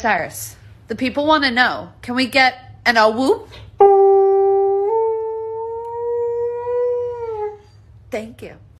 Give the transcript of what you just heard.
Cyrus, the people want to know, can we get an a whoop? Thank you.